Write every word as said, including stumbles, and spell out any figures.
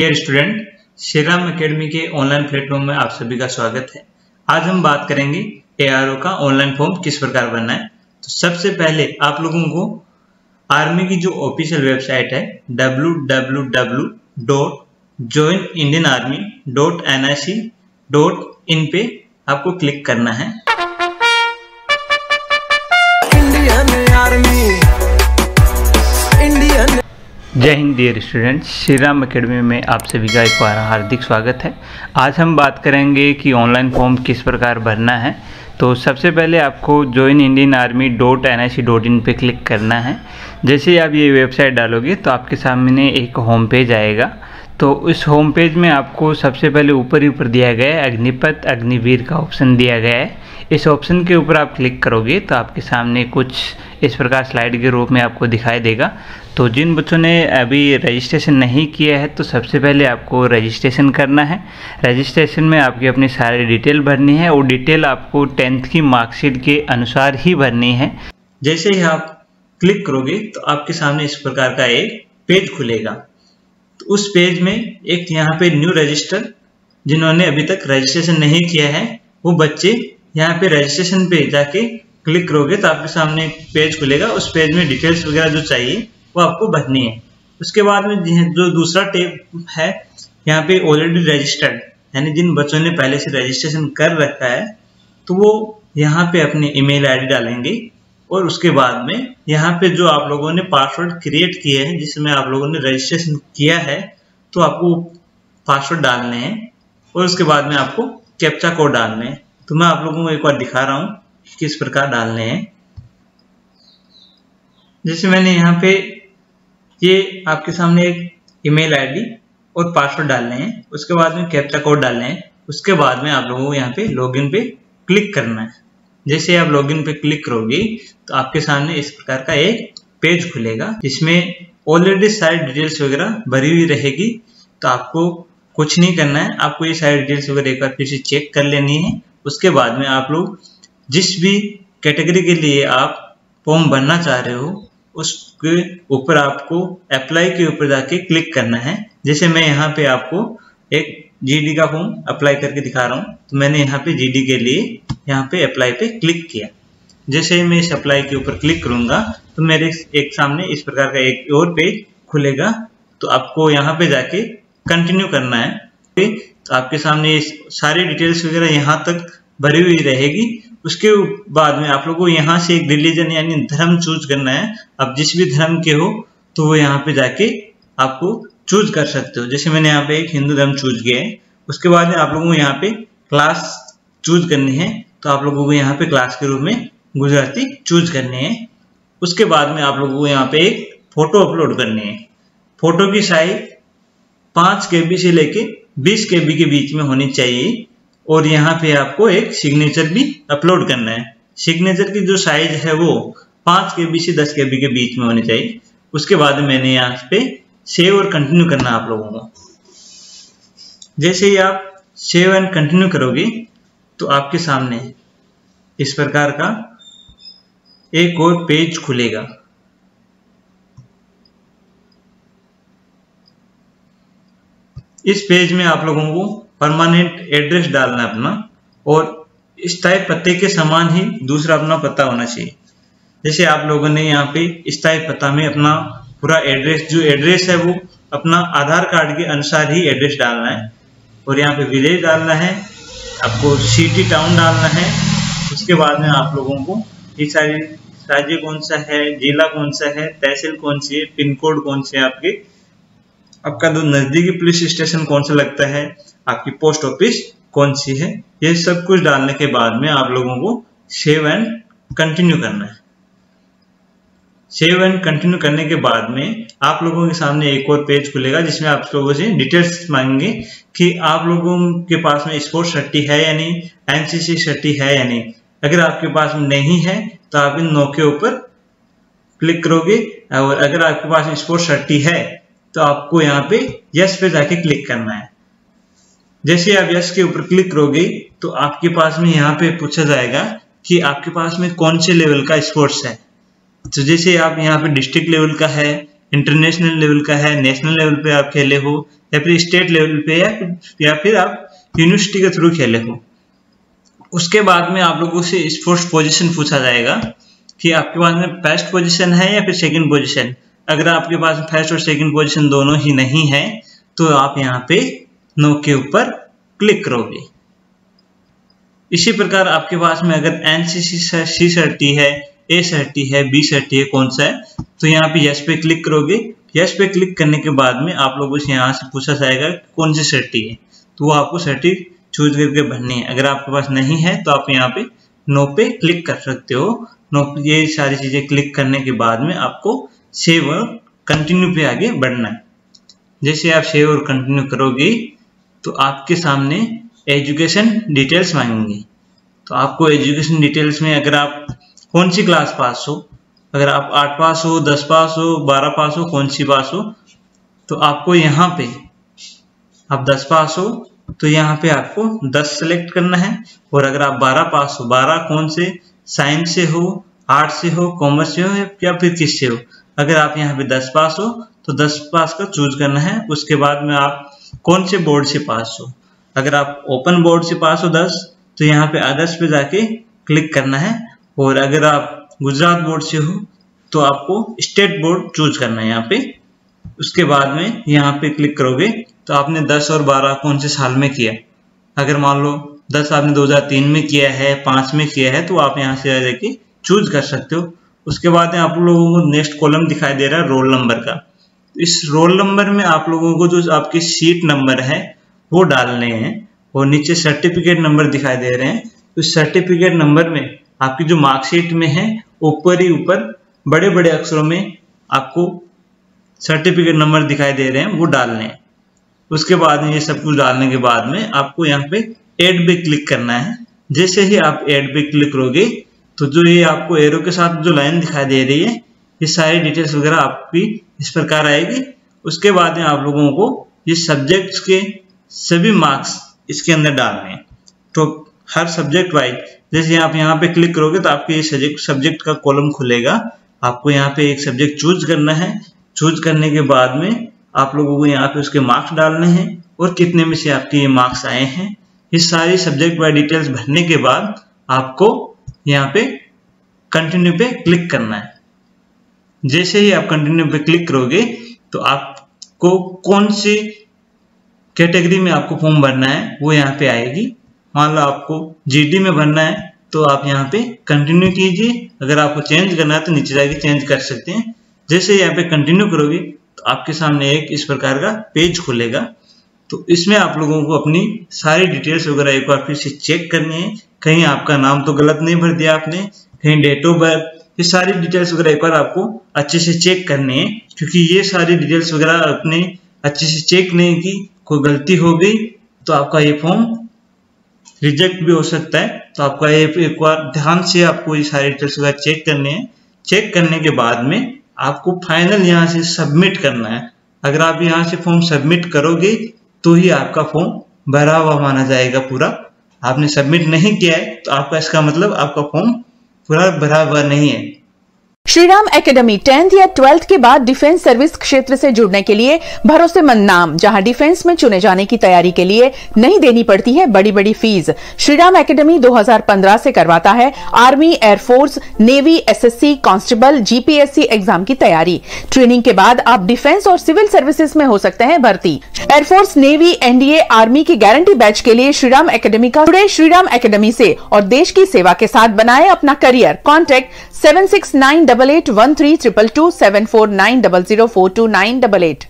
Dear student, Shriram academy के online platform में आप सभी का स्वागत है। आज हम बात करेंगे एआरओ का ऑनलाइन फॉर्म किस प्रकार भरना है। तो सबसे पहले आप लोगों को आर्मी की जो ऑफिशियल वेबसाइट है W W W dot join Indian army dot N I C dot in पे आपको क्लिक करना है। Jai Hind dear students, Shriram academy में आप सभी का एक बार हार्दिक स्वागत है। आज हम बात करेंगे कि ऑनलाइन फॉर्म किस प्रकार भरना है। तो सबसे पहले आपको join Indian army dot N I C dot in पर क्लिक करना है। जैसे ही आप ये वेबसाइट डालोगे तो आपके सामने एक होम पेज आएगा। तो इस होम पेज में आपको सबसे पहले ऊपर ही ऊपर दिया गया है अग्निपथ अग्निवीर का ऑप्शन दिया गया है। इस ऑप्शन के ऊपर आप क्लिक करोगे तो आपके सामने कुछ इस प्रकार स्लाइड के रूप में आपको दिखाई देगा। तो जिन बच्चों ने अभी रजिस्ट्रेशन नहीं किया है तो सबसे पहले आपको रजिस्ट्रेशन करना है। रजिस्ट्रेशन में आपकी अपनी सारी डिटेल भरनी है और डिटेल आपको टेंथ की मार्कशीट के अनुसार ही भरनी है। जैसे ही आप क्लिक करोगे तो आपके सामने इस प्रकार का एक पेज खुलेगा। तो उस पेज में एक यहाँ पे न्यू रजिस्टर, जिन्होंने अभी तक रजिस्ट्रेशन नहीं किया है वो बच्चे यहाँ पे रजिस्ट्रेशन पे जाके क्लिक करोगे तो आपके सामने पेज खुलेगा। उस पेज में डिटेल्स वगैरह जो चाहिए वो आपको भरनी है। उसके बाद में जो दूसरा टैब है यहाँ पे ऑलरेडी रजिस्टर्ड, यानी जिन बच्चों ने पहले से रजिस्ट्रेशन कर रखा है तो वो यहाँ पे अपने ईमेल आईडी डालेंगे। और उसके बाद में यहाँ पे जो आप लोगों ने पासवर्ड क्रिएट किए हैं जिसमें आप लोगों ने रजिस्ट्रेशन किया है तो आपको पासवर्ड डालने हैं। और उसके बाद में आपको कैप्चा कोड डालने हैं। तो मैं आप लोगों को एक बार दिखा रहा हूँ किस प्रकार डालने हैं। जैसे मैंने यहाँ पे ये आपके सामने एक ईमेल आईडी और पासवर्ड डालने हैं, उसके बाद में कैप्चा कोड डालने हैं, उसके बाद में आप लोगों को यहाँ पे लॉगिन पे क्लिक करना है। जैसे आप लॉगिन पे क्लिक करोगे तो आपके सामने इस प्रकार का एक पेज खुलेगा जिसमें ऑलरेडी सारी डिटेल्स वगैरह भरी हुई रहेगी। तो आपको कुछ नहीं करना है, आपको ये सारी डिटेल्स वगैरह एक बार फिर से चेक कर लेनी है। उसके बाद में आप लोग जिस भी कैटेगरी के लिए आप फॉर्म भरना चाह रहे हो उसके ऊपर आपको अप्लाई के ऊपर जाके क्लिक करना है। जैसे मैं यहाँ पे आपको एक जीडी का फॉर्म अप्लाई करके दिखा रहा हूँ। तो मैंने यहाँ पे जीडी के लिए यहाँ पे अप्लाई पे क्लिक किया। जैसे ही मैं इस अप्लाई के ऊपर क्लिक करूँगा तो मेरे एक सामने इस प्रकार का एक और पेज खुलेगा। तो आपको यहाँ पे जाके कंटिन्यू करना है। तो आपके सामने ये सारी डिटेल्स वगैरह यहाँ तक भरी हुई रहेगी। उसके बाद में आप लोगों को यहाँ से एक रिलीजन यानी धर्म चूज करना है। आप जिस भी धर्म के हो तो वो यहाँ पे जाके आपको चूज कर सकते हो। जैसे मैंने यहाँ पे एक हिंदू धर्म चूज किया है। उसके बाद में आप लोगों को यहाँ पे क्लास चूज करनी है। तो आप लोगों को यहाँ पे क्लास के रूप में गुजराती चूज करनी है। उसके बाद में आप लोगों को यहाँ पे एक फोटो अपलोड करनी है। फोटो की साइज पाँच के बी से लेके बीस के बी के बीच में होनी चाहिए। और यहाँ पे आपको एक सिग्नेचर भी अपलोड करना है। सिग्नेचर की जो साइज है वो पाँच के बी से दस के बी के बीच में होनी चाहिए। उसके बाद मैंने यहाँ पे सेव और कंटिन्यू करना आप लोगों को। जैसे ही आप सेव एंड कंटिन्यू करोगे तो आपके सामने इस प्रकार का एक और पेज खुलेगा। इस पेज में आप लोगों को परमानेंट एड्रेस डालना अपना, और स्थायी पते के समान ही दूसरा अपना पता होना चाहिए। जैसे आप लोगों ने यहाँ पे स्थायी पता में अपना पूरा एड्रेस, जो एड्रेस है वो अपना आधार कार्ड के अनुसार ही एड्रेस डालना है। और यहाँ पे विलेज डालना है, आपको सिटी टाउन डालना है। उसके बाद में आप लोगों को ये सारे राज्य कौन सा है, जिला कौन सा है, तहसील कौन सी है, पिन कोड कौन से है, आपके आपका जो नजदीकी पुलिस स्टेशन कौन सा लगता है, आपकी पोस्ट ऑफिस कौन सी है, ये सब कुछ डालने के बाद में आप लोगों को सेव एंड कंटिन्यू करना है। सेव एंड कंटिन्यू करने के बाद में आप लोगों के सामने एक और पेज खुलेगा जिसमें आप लोगों से डिटेल्स मांगेंगे कि आप लोगों के पास में स्पोर्ट्स सर्टी है या नहीं, एनसीसी सर्टी है या नहीं। अगर आपके पास में नहीं है तो आप इन नो के ऊपर क्लिक करोगे। और अगर आपके पास स्पोर्ट्स सर्टी है तो आपको यहाँ पे यस पे जाके क्लिक करना है। जैसे आप यस के ऊपर क्लिक करोगे तो आपके पास में यहाँ पे पूछा जाएगा कि आपके पास में कौन से लेवल का स्पोर्ट्स है। तो जैसे आप यहाँ पे डिस्ट्रिक्ट लेवल का है, इंटरनेशनल लेवल का है, नेशनल लेवल पे आप खेले हो या फिर स्टेट लेवल पे या फिर आप यूनिवर्सिटी के थ्रू खेले हो। उसके बाद में आप लोगों से स्पोर्ट्स पोजीशन पूछा जाएगा कि आपके पास में फर्स्ट पोजीशन है या फिर सेकंड पोजीशन। अगर आपके पास फर्स्ट और सेकंड पोजीशन दोनों ही नहीं है तो आप यहाँ पे नो के ऊपर क्लिक करोगे। इसी प्रकार आपके पास में अगर एनसीसी सी सर्टी है, ए सर्टी है, बी सर्टी है, कौन सा है, तो यहाँ पे यस पे क्लिक करोगे। यस पे क्लिक करने के बाद में आप लोगों से यहाँ से पूछा जाएगा कौन सी सर्टी है, तो वो आपको सर्टी चूज करके भरनी है। अगर आपके पास नहीं है तो आप यहाँ पे नो पे क्लिक कर सकते हो। नो ये सारी चीजें क्लिक करने के बाद में आपको सेव और कंटिन्यू पे आगे बढ़ना है। जैसे आप सेव और कंटिन्यू करोगे तो आपके सामने एजुकेशन डिटेल्स मांगेंगे। तो आपको एजुकेशन डिटेल्स में अगर आप कौन सी क्लास पास हो, अगर आप आठ पास हो, दस पास हो, बारह पास हो, कौन सी पास हो, तो आपको यहाँ पे आप दस पास हो तो यहाँ पे आपको दस सेलेक्ट करना है। और अगर आप बारह पास हो, बारह कौन से, साइंस से हो, आर्ट से हो, कॉमर्स से हो या फिर किस से हो। अगर आप यहाँ पे दस पास हो तो दस पास का चूज करना है। उसके बाद में आप कौन से बोर्ड से पास हो, अगर आप ओपन बोर्ड से पास हो दस तो यहाँ पे आदर्श पे जाके क्लिक करना है। और अगर आप गुजरात बोर्ड से हो तो आपको स्टेट बोर्ड चूज करना है यहाँ पे। उसके बाद में यहाँ पे क्लिक करोगे तो आपने दस और बारह कौन से साल में किया। अगर मान लो दस आपने दो हज़ार तीन में किया है, पाँच में किया है, तो आप यहाँ से आ जाके चूज कर सकते हो। उसके बाद में आप लोगों को नेक्स्ट कॉलम दिखाई दे रहा है रोल नंबर का। इस रोल नंबर में आप लोगों को जो आपके सीट नंबर है वो डालने हैं। और नीचे सर्टिफिकेट नंबर दिखाई दे रहे हैं, उस सर्टिफिकेट नंबर में आपकी जो मार्कशीट में है ऊपर ही ऊपर बड़े बड़े अक्षरों में आपको सर्टिफिकेट नंबर दिखाई दे रहे हैं, वो डालने हैं। उसके बाद में ये सब कुछ डालने के बाद में आपको यहाँ पे ऐड पे क्लिक करना है। जैसे ही आप ऐड पे क्लिक करोगे तो जो ये आपको एरो के साथ जो लाइन दिखाई दे रही है ये सारी डिटेल्स वगैरह आपकी इस प्रकार आएगी। उसके बाद में आप लोगों को ये सब्जेक्ट्स के सभी मार्क्स इसके अंदर डालने हैं, तो हर सब्जेक्ट वाइज। जैसे आप यहाँ पे क्लिक करोगे तो आपके ये सब्जेक्ट सब्जेक्ट का कॉलम खुलेगा। आपको यहाँ पे एक सब्जेक्ट चूज करना है। चूज करने के बाद में आप लोगों को यहाँ पे उसके मार्क्स डालने हैं और कितने में से आपके ये मार्क्स आए हैं। ये सारी सब्जेक्ट वाइज डिटेल्स भरने के बाद आपको यहाँ पे कंटिन्यू पे क्लिक करना है। जैसे ही आप कंटिन्यू पे क्लिक करोगे तो आपको कौन सी कैटेगरी में आपको फॉर्म भरना है वो यहाँ पे आएगी। मान लो आपको जीडी में भरना है तो आप यहाँ पे कंटिन्यू कीजिए। अगर आपको चेंज करना है तो नीचे जाके चेंज कर सकते हैं। जैसे यहाँ पे कंटिन्यू करोगे तो आपके सामने एक इस प्रकार का पेज खुलेगा। तो इसमें आप लोगों को अपनी सारी डिटेल्स वगैरह एक बार फिर से चेक करनी है, कहीं आपका नाम तो गलत नहीं भर दिया आपने, कहीं डेट ऑफ बर्थ, ये सारी डिटेल्स वगैरह एक बार आपको अच्छे से चेक करनी है। क्योंकि ये सारी डिटेल्स वगैरह अपने अच्छे से चेक नहीं की, कोई गलती हो गई तो आपका ये फॉर्म रिजेक्ट भी हो सकता है। तो आपका ये एक बार ध्यान से आपको ये सारी डिटेल्स वगैरह चेक करनी है। चेक करने के बाद में आपको फाइनल यहाँ से सबमिट करना है। अगर आप यहाँ से फॉर्म सबमिट करोगे तो ही आपका फॉर्म भरा हुआ माना जाएगा पूरा। आपने सबमिट नहीं किया है तो आपका इसका मतलब आपका फॉर्म पूरा भरा हुआ नहीं है। श्रीराम अकेडमी टेंथ या ट्वेल्थ के बाद डिफेंस सर्विस क्षेत्र से जुड़ने के लिए भरोसेमंद नाम, जहां डिफेंस में चुने जाने की तैयारी के लिए नहीं देनी पड़ती है बड़ी बड़ी फीस। श्रीराम अकेडमी दो हज़ार पंद्रह से करवाता है army, air force, navy, SSC, constable, GPSC exam की तैयारी। ट्रेनिंग के बाद आप डिफेंस और सिविल सर्विसेज में हो सकते हैं भर्ती। एयरफोर्स, नेवी, एनडीए, आर्मी की गारंटी बैच के लिए श्रीराम अकेडमी का जुड़े श्रीराम अकेडमी से और देश की सेवा के साथ बनाए अपना career. Contact seven six nine double eight one three triple two seven four nine double zero four two nine double eight.